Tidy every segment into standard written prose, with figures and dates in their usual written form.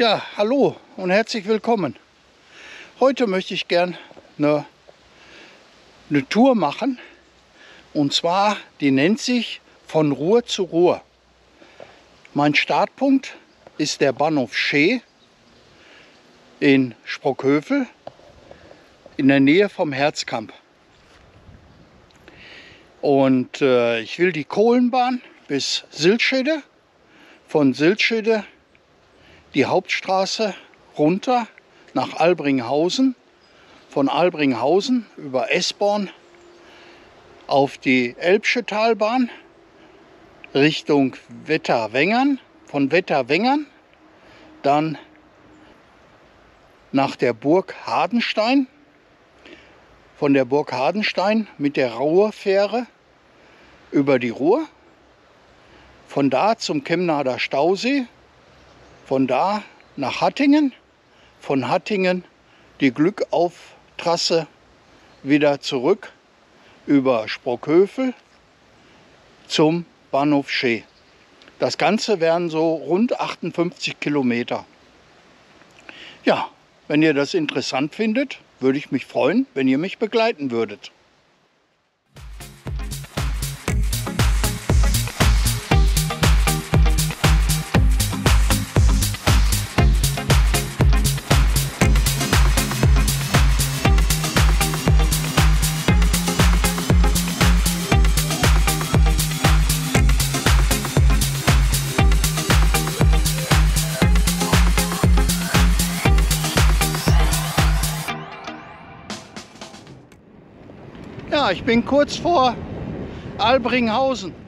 Ja, hallo und herzlich willkommen. Heute möchte ich gern eine Tour machen. Und zwar, die nennt sich von Ruhr zu Ruhr. Mein Startpunkt ist der Bahnhof Schee in Sprockhövel in der Nähe vom Herzkamp. Und ich will die Kohlenbahn bis Silschede, von Silschede die Hauptstraße runter nach Albringhausen, von Albringhausen über Esborn auf die Elbsche Talbahn Richtung Wetterwängern, von Wetterwängern dann nach der Burg Hardenstein, von der Burg Hardenstein mit der Ruhrfähre über die Ruhr, von da zum Kemnader Stausee, von da nach Hattingen, von Hattingen die Glückauftrasse wieder zurück über Sprockhövel zum Bahnhof Schee. Das Ganze wären so rund 58 Kilometer. Ja, wenn ihr das interessant findet, würde ich mich freuen, wenn ihr mich begleiten würdet. Ich bin kurz vor Albringhausen.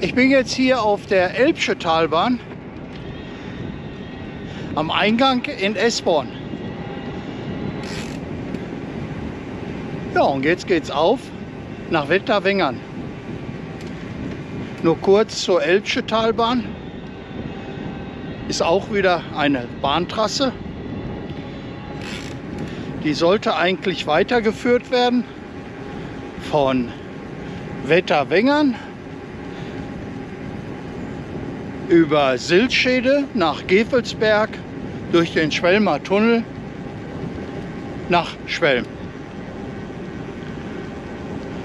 Ich bin jetzt hier auf der Elbsche Talbahn am Eingang in Esborn. Ja, und jetzt geht's auf nach Wetterwängern. Nur kurz zur Elbsche Talbahn. Ist auch wieder eine Bahntrasse. Die sollte eigentlich weitergeführt werden von Wetterwängern über Silschede nach Gevelsberg, durch den Schwelmer Tunnel nach Schwelm.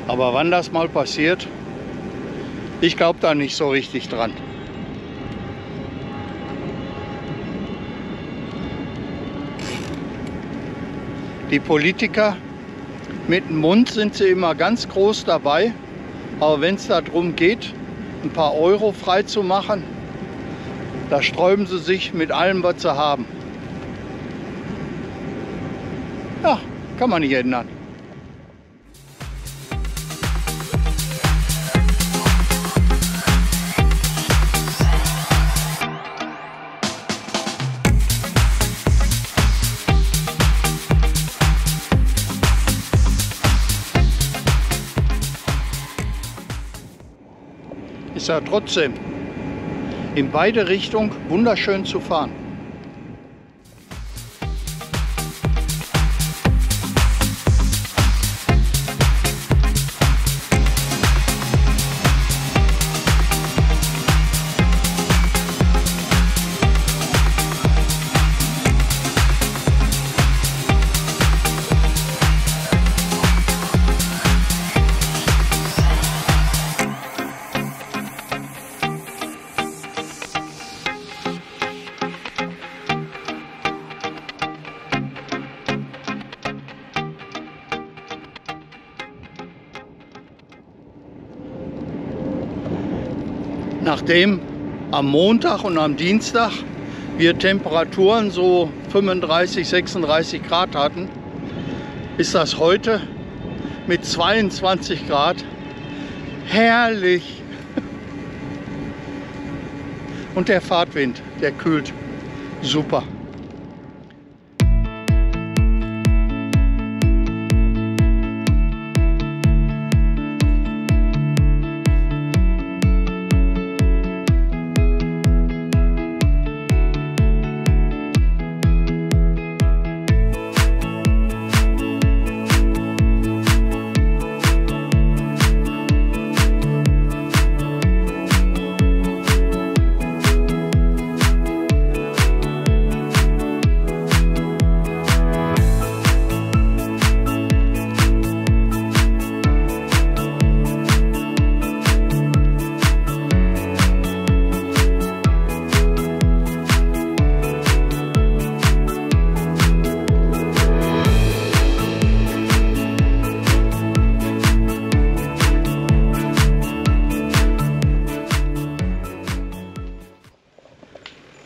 Aber wann das mal passiert, ich glaube da nicht so richtig dran. Die Politiker, mit dem Mund sind sie immer ganz groß dabei, aber wenn es darum geht, ein paar Euro frei zu machen, da sträuben sie sich mit allem, was sie haben. Ja, kann man nicht ändern. Ist ja trotzdem in beide Richtungen wunderschön zu fahren. Nachdem am Montag und am Dienstag wir Temperaturen so 35, 36 Grad hatten, ist das heute mit 22 Grad herrlich. Und der Fahrtwind, der kühlt super.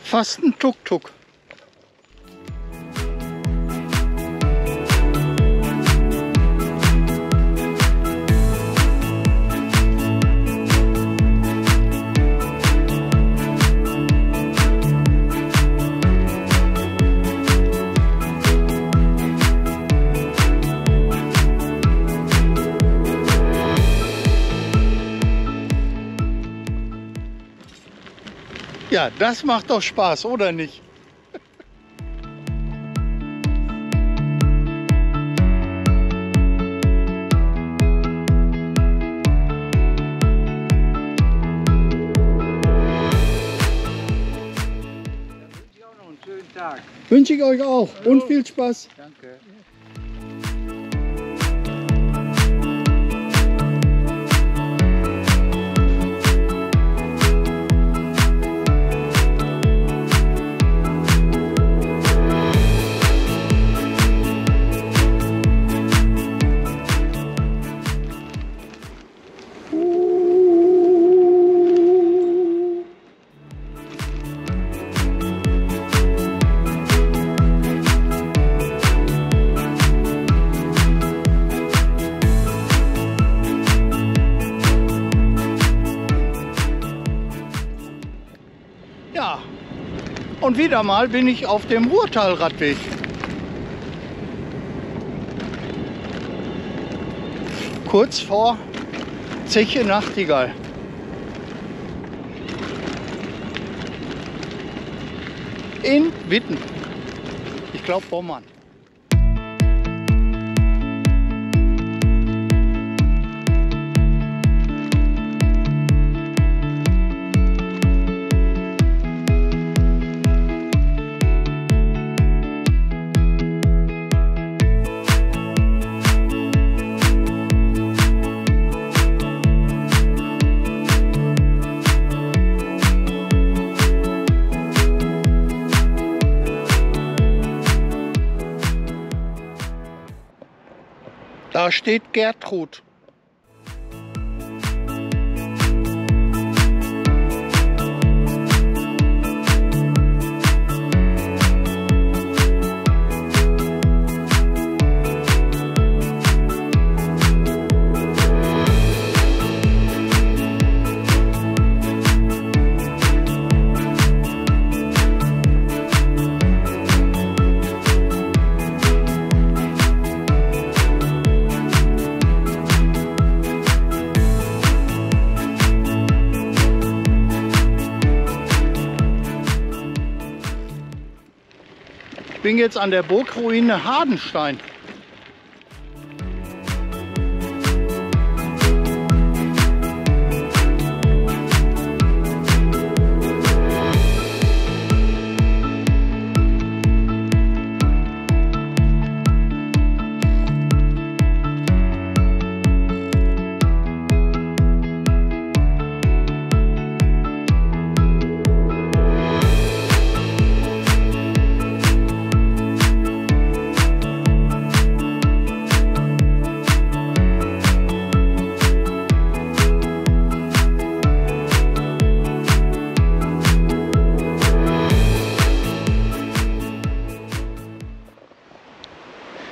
Fast ein Tuk-Tuk. Ja, das macht doch Spaß, oder nicht? Wünsche ich auch noch einen schönen Tag. Wünsche ich euch auch. Hallo. Und viel Spaß. Danke. Und wieder mal bin ich auf dem Ruhrtalradweg. Kurz vor Zeche Nachtigall. In Witten. Ich glaube Bommern. Da steht Gertrud. Ich bin jetzt an der Burgruine Hardenstein.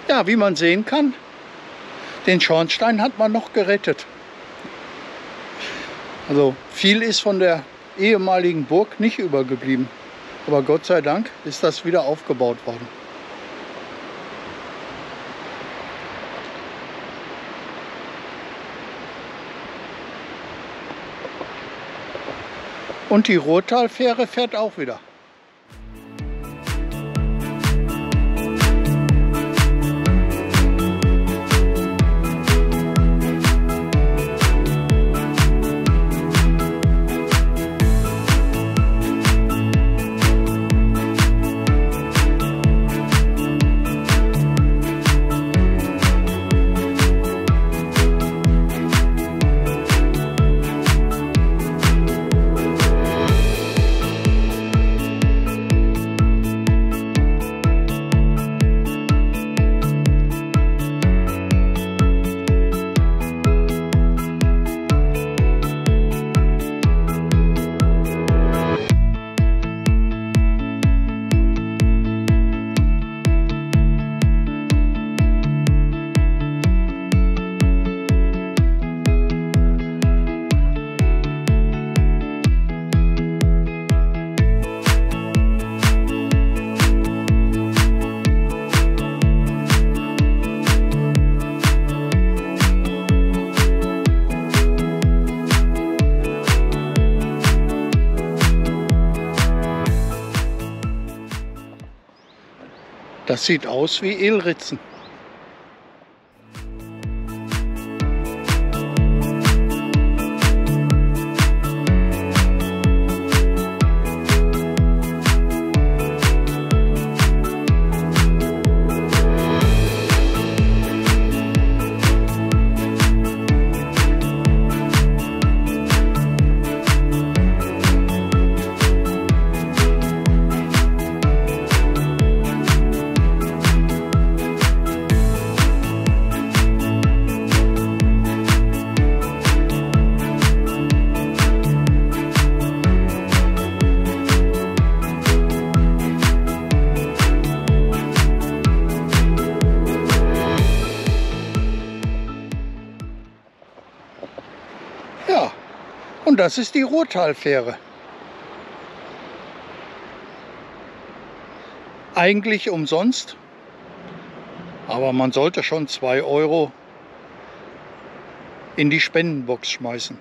Ja, wie man sehen kann, den Schornstein hat man noch gerettet. Also viel ist von der ehemaligen Burg nicht übergeblieben. Aber Gott sei Dank ist das wieder aufgebaut worden. Und die Ruhrtalfähre fährt auch wieder. Das sieht aus wie Elritzen. Und das ist die Ruhrtalfähre. Eigentlich umsonst, aber man sollte schon 2 Euro in die Spendenbox schmeißen.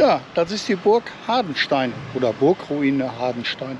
Ja, das ist die Burg Hardenstein oder Burgruine Hardenstein.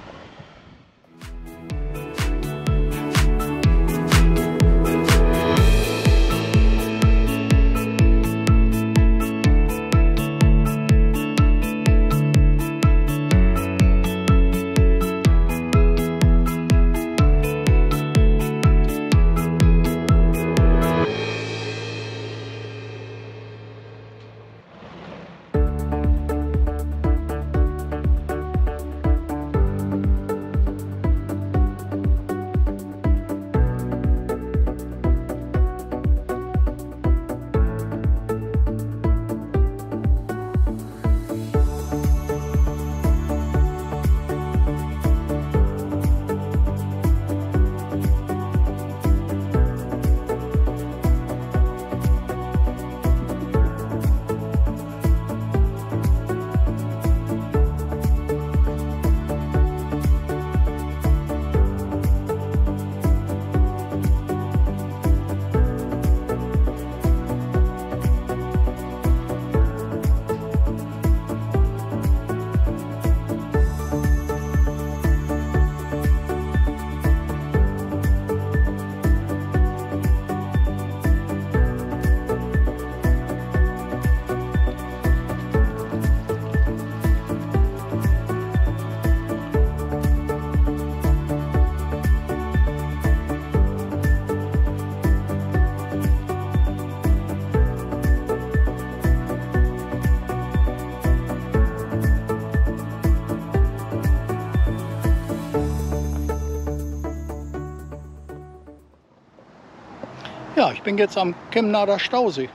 bin jetzt am Kemnader Stausee.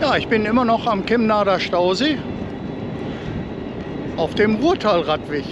Ja, ich bin immer noch am Kemnader Stausee auf dem Ruhrtalradweg.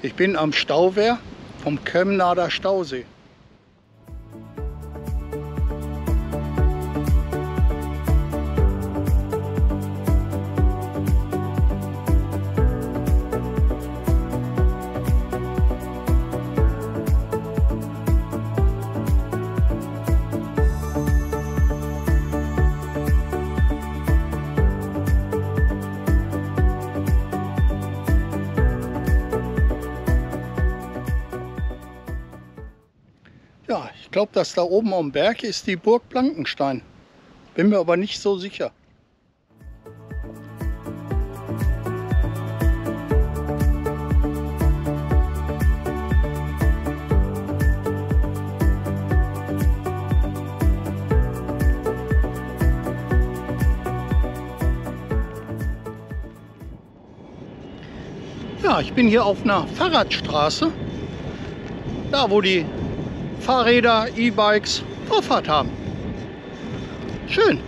Ich bin am Stauwehr vom Kemnader Stausee. Ich glaube, dass da oben am Berg ist die Burg Blankenstein. Bin mir aber nicht so sicher. Ja, ich bin hier auf einer Fahrradstraße. Da, wo die Fahrräder, E-Bikes Vorfahrt haben. Schön.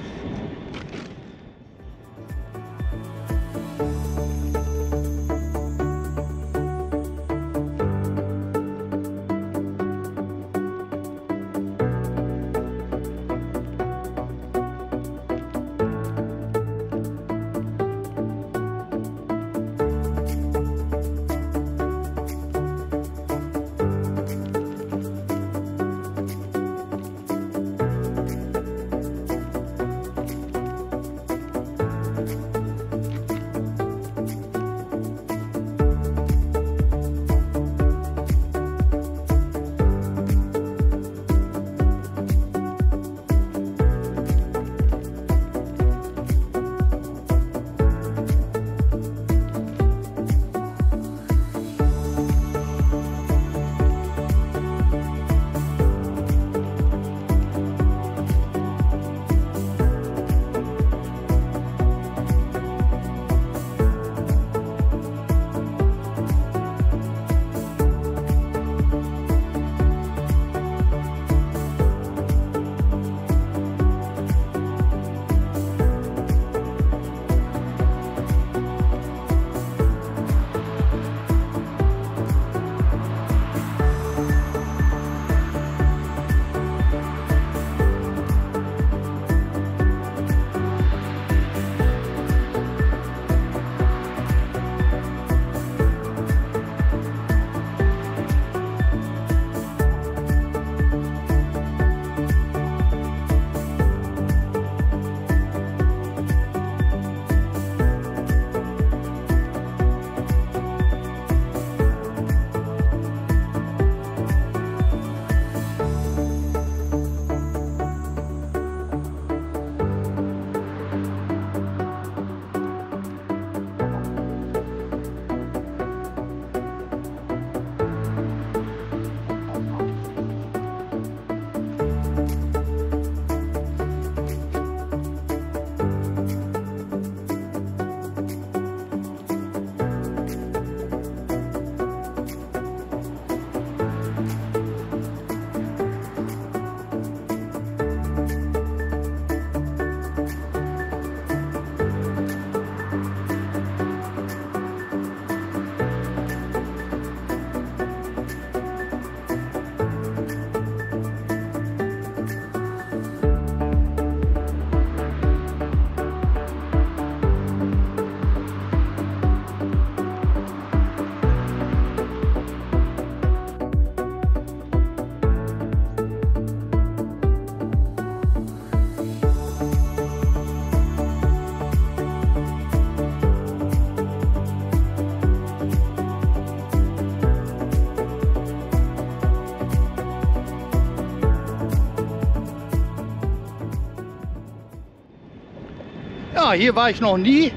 Ja, hier war ich noch nie.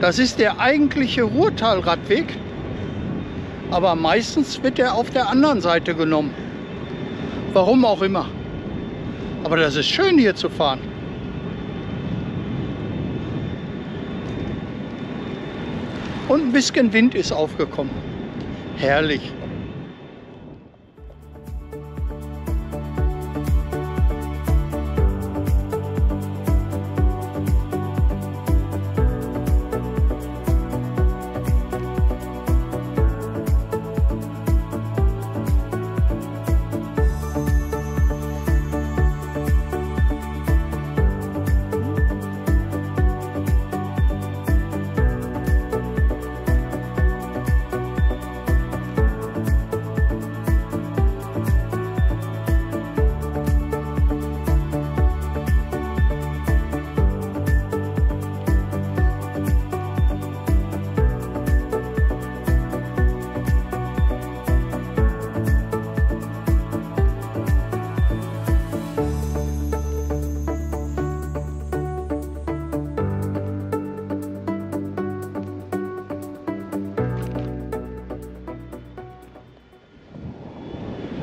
Das ist der eigentliche Ruhrtalradweg, aber meistens wird er auf der anderen Seite genommen. Warum auch immer. Aber das ist schön hier zu fahren. Und ein bisschen Wind ist aufgekommen. Herrlich.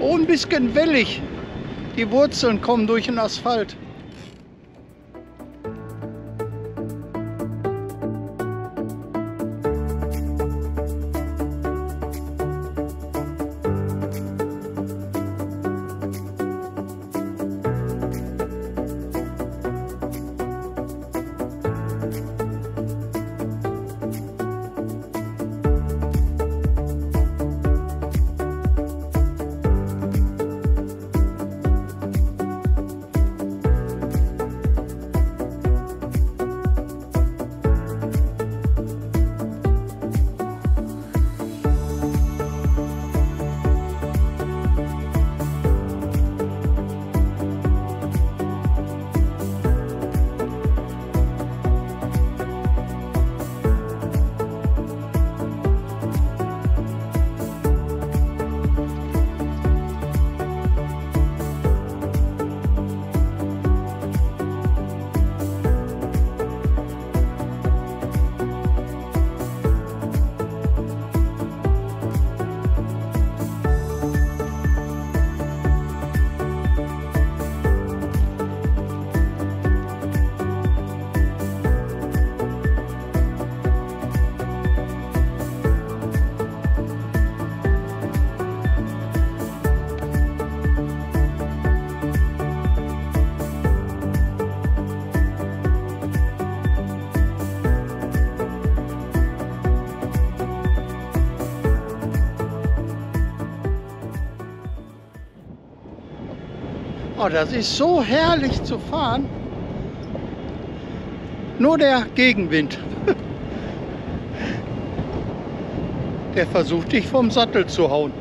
Ein bisschen wellig. Die Wurzeln kommen durch den Asphalt. Oh, das ist so herrlich zu fahren. Nur der Gegenwind. Der versucht, dich vom Sattel zu hauen.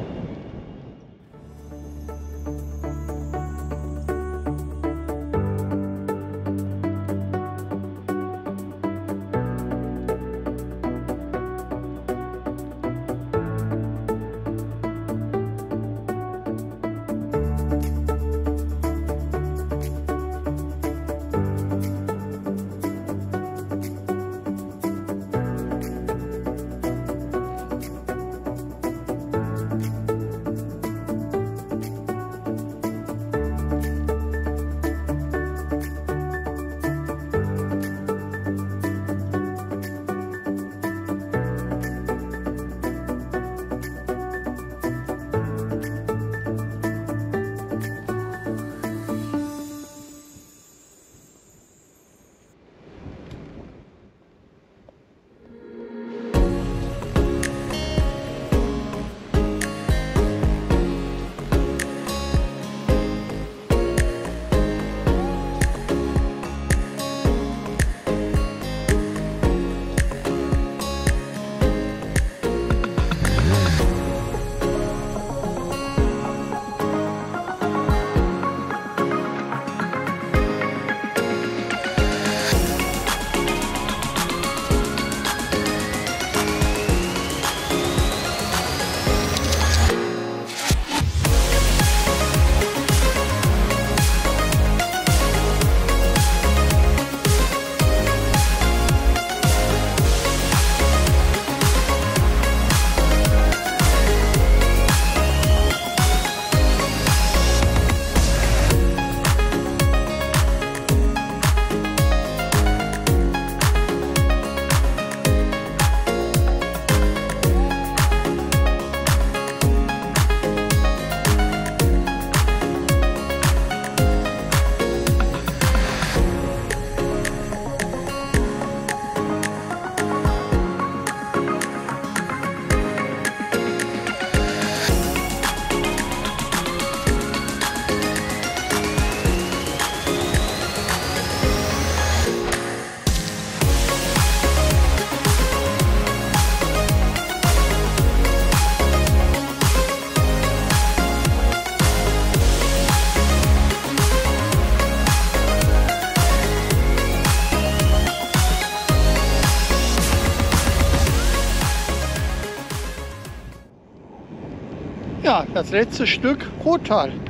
Ja, das letzte Stück Ruhrtalbahn.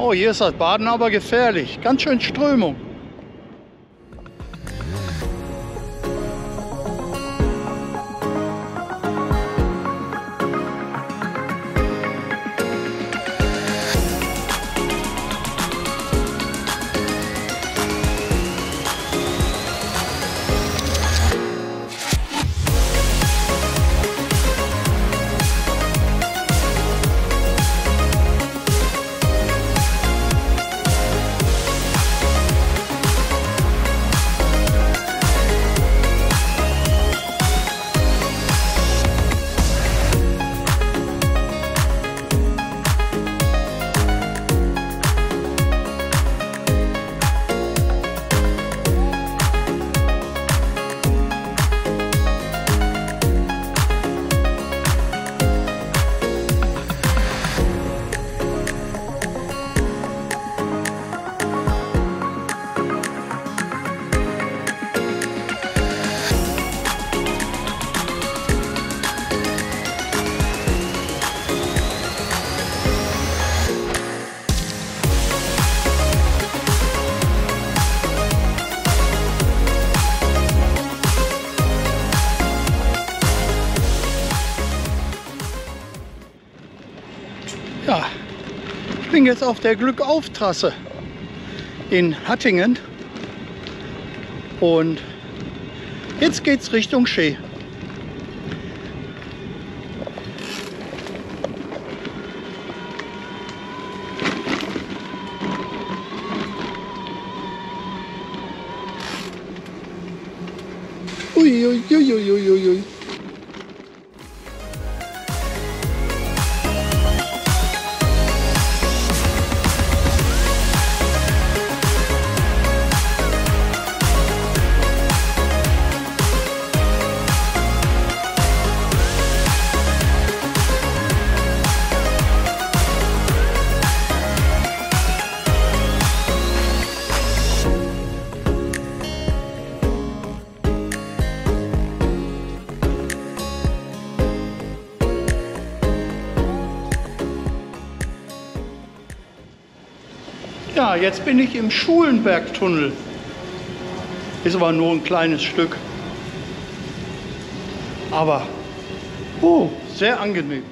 Oh, hier ist das Baden aber gefährlich. Ganz schön Strömung. jetzt auf der Glückauftrasse in Hattingen und jetzt geht's Richtung Schee. Uiuiuiuiuiui. Ja, jetzt bin ich im Schulenbergtunnel. Ist aber nur ein kleines Stück. Aber sehr angenehm.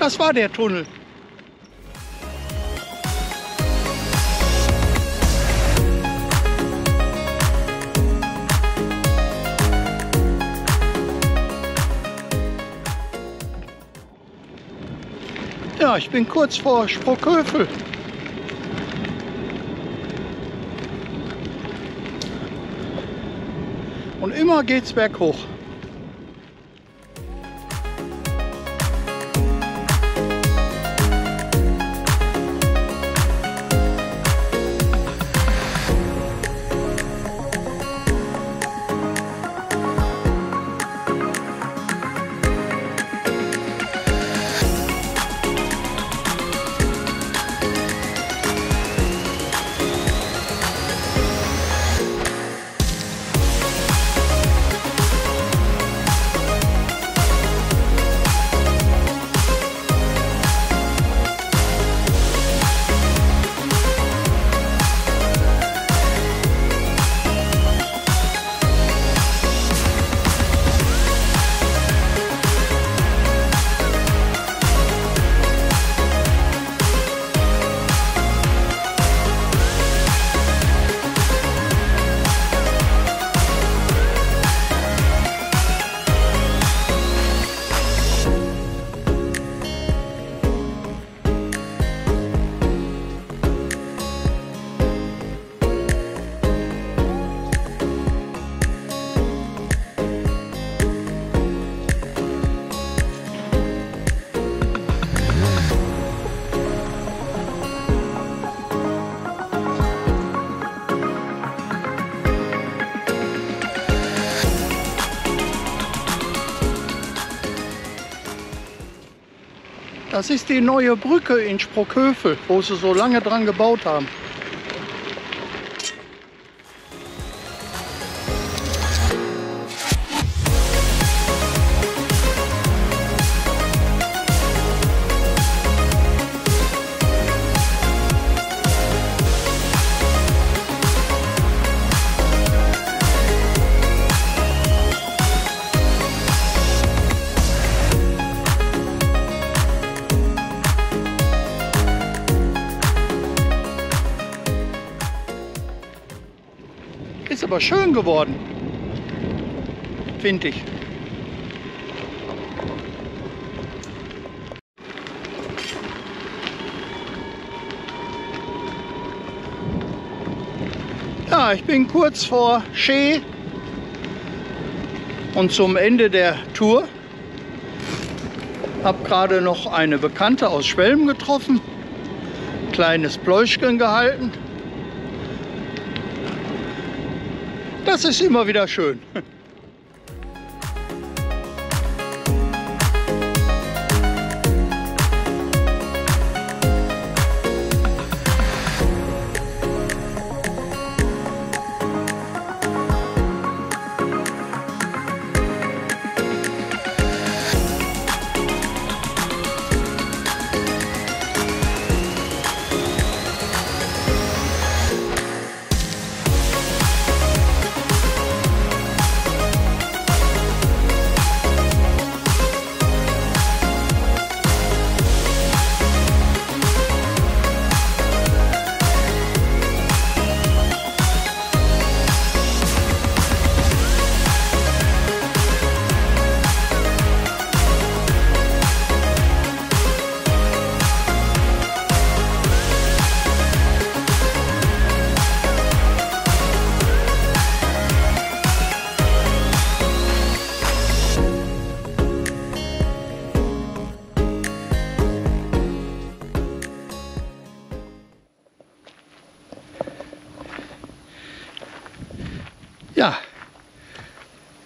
Das war der Tunnel. Ja, ich bin kurz vor Sprockhövel. Und immer geht's berghoch. Das ist die neue Brücke in Sprockhövel, wo sie so lange dran gebaut haben. Aber schön geworden, finde ich. Ja, ich bin kurz vor Schee und zum Ende der Tour. Habe gerade noch eine Bekannte aus Schwelm getroffen, kleines Pläuschchen gehalten. Das ist immer wieder schön.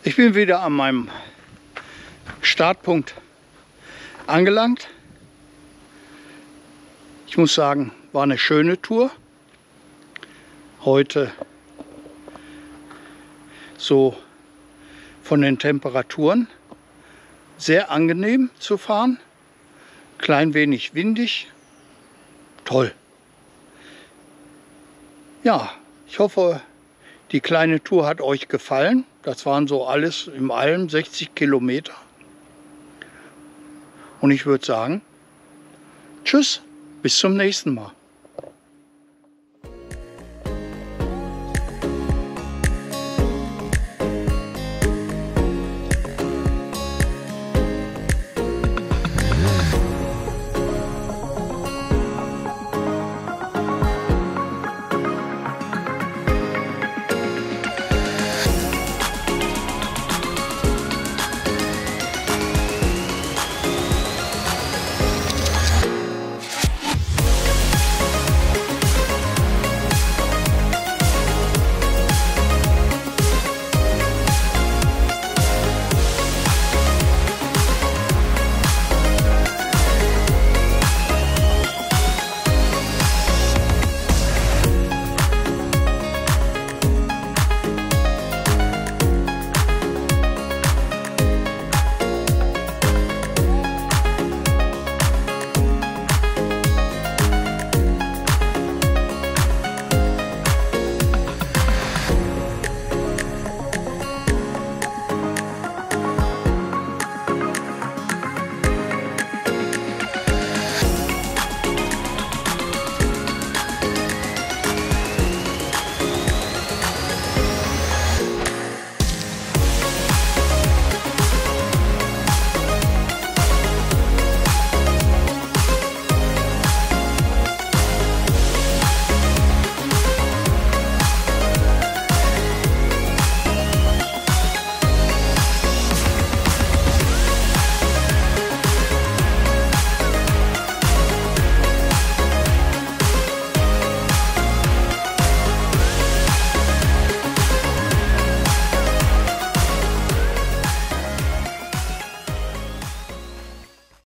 Ich bin wieder an meinem Startpunkt angelangt. Ich muss sagen, war eine schöne Tour. Heute so von den Temperaturen sehr angenehm zu fahren. Klein wenig windig. Toll. Ja, ich hoffe, die kleine Tour hat euch gefallen. Das waren so alles im allem 60 Kilometer. Und ich würde sagen, tschüss, bis zum nächsten Mal.